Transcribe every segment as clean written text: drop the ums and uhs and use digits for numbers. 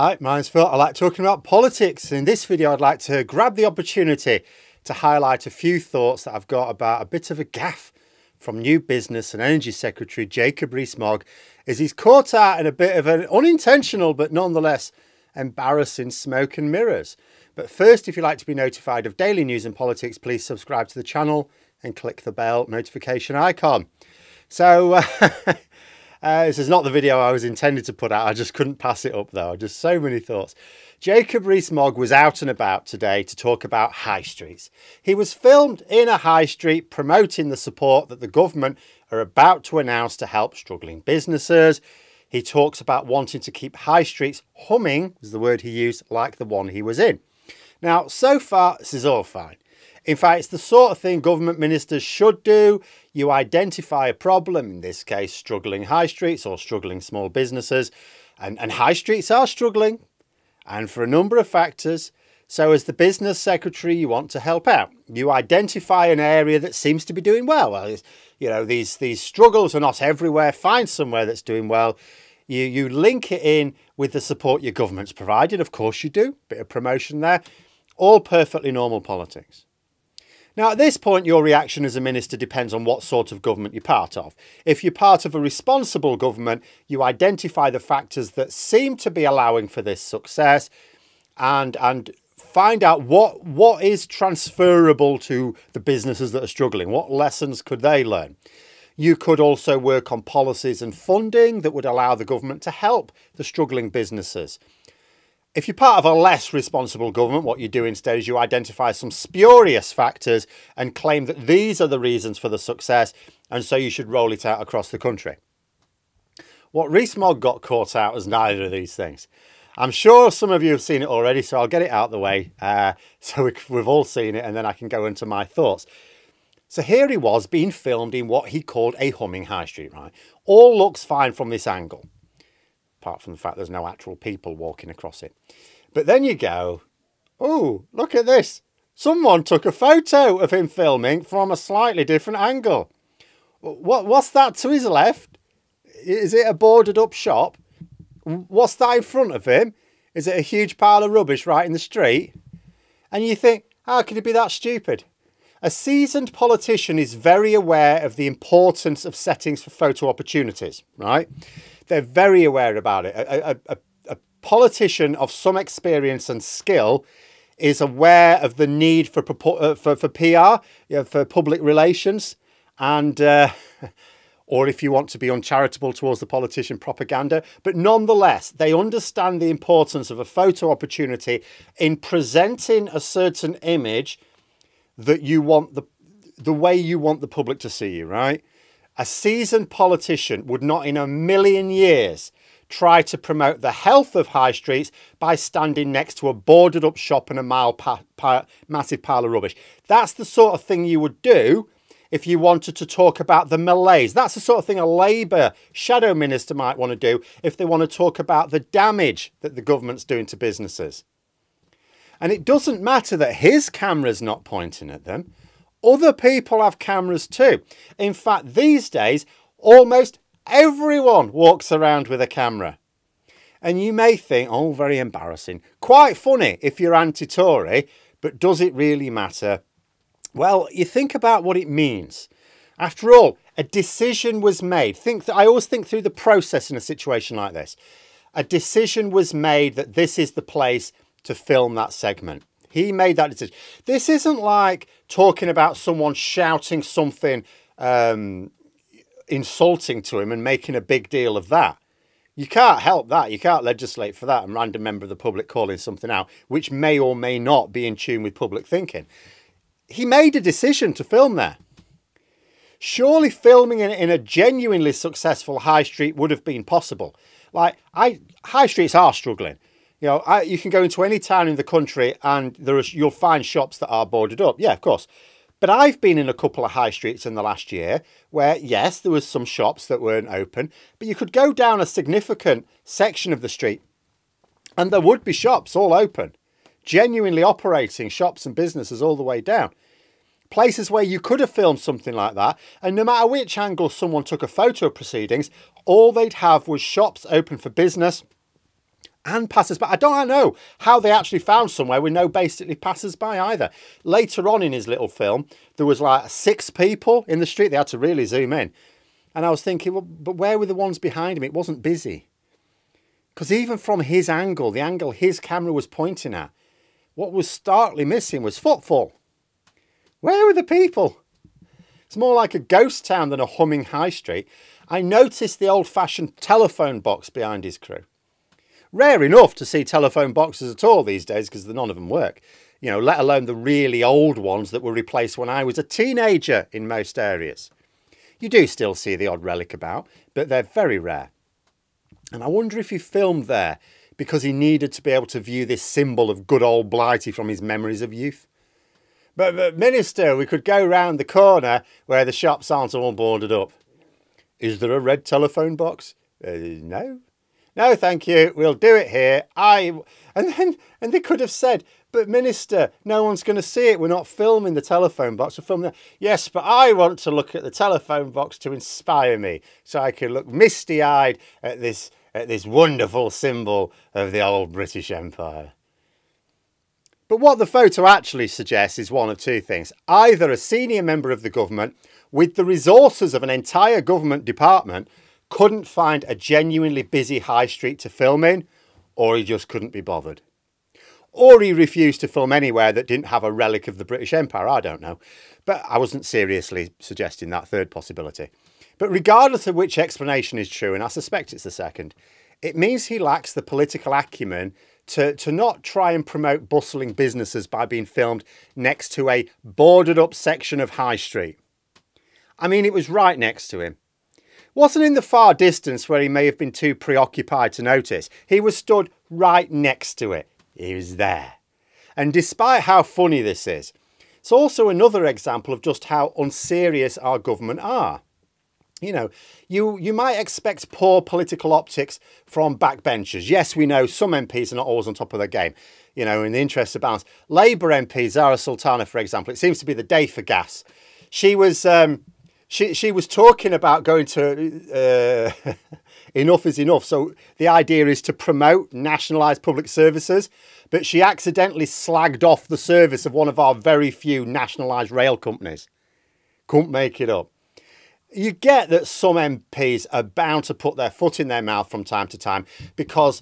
Hi, mine's Phil. I like talking about politics. In this video, I'd like to grab the opportunity to highlight a few thoughts that I've got about a bit of a gaffe from new Business and Energy Secretary Jacob Rees-Mogg, as he's caught out in a bit of an unintentional but nonetheless embarrassing smoke and mirrors. But first, if you'd like to be notified of daily news and politics, please subscribe to the channel and click the bell notification icon. So... this is not the video I was intended to put out. I just couldn't pass it up though. Just so many thoughts. Jacob Rees-Mogg was out and about today to talk about high streets. He was filmed in a high street promoting the support that the government are about to announce to help struggling businesses. He talks about wanting to keep high streets humming, was the word he used, like the one he was in. Now, so far, this is all fine. In fact, it's the sort of thing government ministers should do. You identify a problem, in this case, struggling high streets or struggling small businesses. And high streets are struggling, and for a number of factors. So as the business secretary, you want to help out. You identify an area that seems to be doing well. You know, these struggles are not everywhere. Find somewhere that's doing well. You link it in with the support your government's provided. Of course you do. Bit of promotion there. All perfectly normal politics. Now, at this point, your reaction as a minister depends on what sort of government you're part of. If you're part of a responsible government, you identify the factors that seem to be allowing for this success and find out what is transferable to the businesses that are struggling. What lessons could they learn? You could also work on policies and funding that would allow the government to help the struggling businesses. If you're part of a less responsible government, what you do instead is you identify some spurious factors and claim that these are the reasons for the success, and so you should roll it out across the country. What Rees-Mogg got caught out was neither of these things. I'm sure some of you have seen it already, so I'll get it out of the way so we've all seen it, and then I can go into my thoughts. So here he was being filmed in what he called a humming high street, right? All looks fine from this angle. Apart from the fact there's no actual people walking across it. But then you go, oh, look at this. Someone took a photo of him filming from a slightly different angle. What's that to his left? Is it a boarded up shop? What's that in front of him? Is it a huge pile of rubbish right in the street? And you think, how could he be that stupid? A seasoned politician is very aware of the importance of settings for photo opportunities, right? They're very aware about it. A politician of some experience and skill is aware of the need for PR, for public relations, and or if you want to be uncharitable towards the politician, propaganda. But nonetheless, they understand the importance of a photo opportunity in presenting a certain image that you want the way you want the public to see you, right? A seasoned politician would not in a million years try to promote the health of high streets by standing next to a boarded up shop and a massive pile of rubbish. That's the sort of thing you would do if you wanted to talk about the malaise. That's the sort of thing a Labour shadow minister might want to do if they want to talk about the damage that the government's doing to businesses. And it doesn't matter that his camera's not pointing at them. Other people have cameras too. In fact, these days, almost everyone walks around with a camera. And you may think, oh, very embarrassing. Quite funny if you're anti-Tory, but does it really matter? Well, you think about what it means. After all, a decision was made. I always think through the process in a situation like this. A decision was made that this is the place to film that segment. He made that decision. This isn't like talking about someone shouting something insulting to him and making a big deal of that. You can't help that. You can't legislate for that and random member of the public calling something out, which may or may not be in tune with public thinking. He made a decision to film there. Surely filming it in a genuinely successful high street would have been possible. Like, high streets are struggling. You know, you can go into any town in the country and you'll find shops that are boarded up. Yeah, of course. But I've been in a couple of high streets in the last year where, yes, there was some shops that weren't open, but you could go down a significant section of the street and there would be shops all open, genuinely operating shops and businesses all the way down. Places where you could have filmed something like that, and no matter which angle someone took a photo of proceedings, all they'd have was shops open for business and passers-by. I don't know how they actually found somewhere with no basically passers-by either. Later on in his little film, there was like 6 people in the street. They had to really zoom in. And I was thinking, well, but where were the ones behind him? It wasn't busy. Because even from his angle, the angle his camera was pointing at, what was starkly missing was footfall. Where were the people? It's more like a ghost town than a humming high street. I noticed the old-fashioned telephone box behind his crew. Rare enough to see telephone boxes at all these days because none of them work, you know, let alone the really old ones that were replaced when I was a teenager in most areas. You do still see the odd relic about, but they're very rare. And I wonder if he filmed there because he needed to be able to view this symbol of good old Blighty from his memories of youth. But Minister, we could go round the corner where the shops aren't all boarded up. Is there a red telephone box? No. No, thank you. We'll do it here. And they could have said, but Minister, no one's going to see it. We're not filming the telephone box. We're filming the... Yes, but I want to look at the telephone box to inspire me so I can look misty-eyed at this wonderful symbol of the old British Empire. But what the photo actually suggests is one of two things. Either a senior member of the government with the resources of an entire government department couldn't find a genuinely busy high street to film in, or he just couldn't be bothered. Or he refused to film anywhere that didn't have a relic of the British Empire, I don't know. But I wasn't seriously suggesting that third possibility. But regardless of which explanation is true, and I suspect it's the second, it means he lacks the political acumen to not try and promote bustling businesses by being filmed next to a boarded up section of High Street. I mean, it was right next to him. Wasn't in the far distance where he may have been too preoccupied to notice. He was stood right next to it. He was there. And despite how funny this is, it's also another example of just how unserious our government are. You know, you might expect poor political optics from backbenchers. Yes, we know some MPs are not always on top of their game, you know, in the interest of balance. Labour MP Zara Sultana, for example, it seems to be the day for gas. She was talking about going to enough is enough. So the idea is to promote nationalised public services, but she accidentally slagged off the service of one of our very few nationalised rail companies. Couldn't make it up. You get that some MPs are bound to put their foot in their mouth from time to time because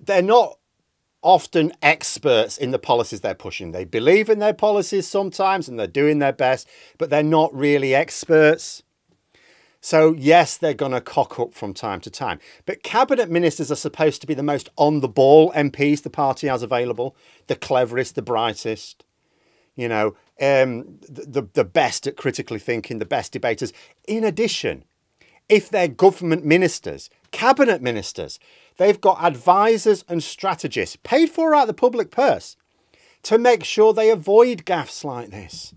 they're not often experts in the policies they're pushing. They believe in their policies sometimes and they're doing their best, but they're not really experts. So yes, they're going to cock up from time to time. But cabinet ministers are supposed to be the most on-the-ball MPs the party has available, the cleverest, the brightest, you know, the best at critically thinking, the best debaters. In addition, if they're government ministers, cabinet ministers, they've got advisors and strategists paid for out of the public purse to make sure they avoid gaffes like this.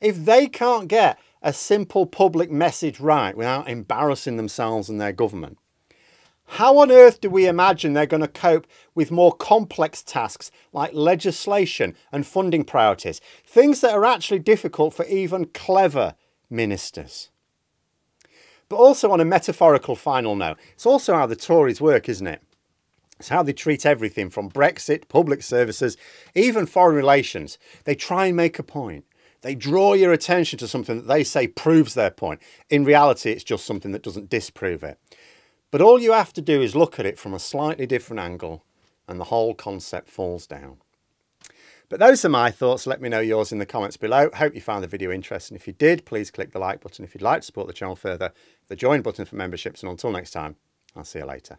If they can't get a simple public message right without embarrassing themselves and their government, how on earth do we imagine they're going to cope with more complex tasks like legislation and funding priorities? Things that are actually difficult for even clever ministers. But also on a metaphorical final note, it's also how the Tories work, isn't it? It's how they treat everything from Brexit, public services, even foreign relations. They try and make a point. They draw your attention to something that they say proves their point. In reality, it's just something that doesn't disprove it. But all you have to do is look at it from a slightly different angle and the whole concept falls down. But those are my thoughts. Let me know yours in the comments below. Hope you found the video interesting. If you did, please click the like button. If you'd like to support the channel further, the join button for memberships. And until next time, I'll see you later.